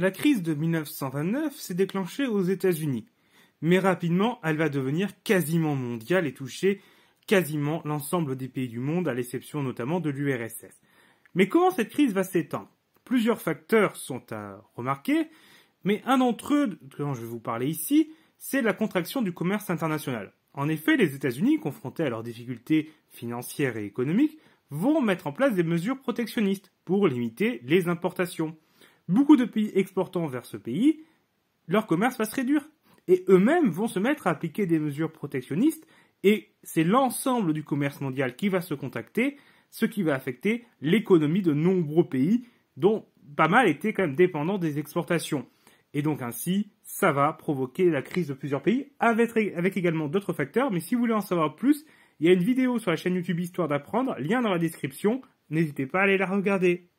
La crise de 1929 s'est déclenchée aux États-Unis, mais rapidement elle va devenir quasiment mondiale et toucher quasiment l'ensemble des pays du monde, à l'exception notamment de l'URSS. Mais comment cette crise va s'étendre? Plusieurs facteurs sont à remarquer, mais un d'entre eux, dont je vais vous parler ici, c'est la contraction du commerce international. En effet, les États-Unis, confrontés à leurs difficultés financières et économiques, vont mettre en place des mesures protectionnistes pour limiter les importations. Beaucoup de pays exportant vers ce pays, leur commerce va se réduire. Et eux-mêmes vont se mettre à appliquer des mesures protectionnistes, et c'est l'ensemble du commerce mondial qui va se contracter, ce qui va affecter l'économie de nombreux pays, dont pas mal étaient quand même dépendants des exportations. Et donc ainsi, ça va provoquer la crise de plusieurs pays, avec également d'autres facteurs. Mais si vous voulez en savoir plus, il y a une vidéo sur la chaîne YouTube Histoire d'apprendre, lien dans la description, n'hésitez pas à aller la regarder.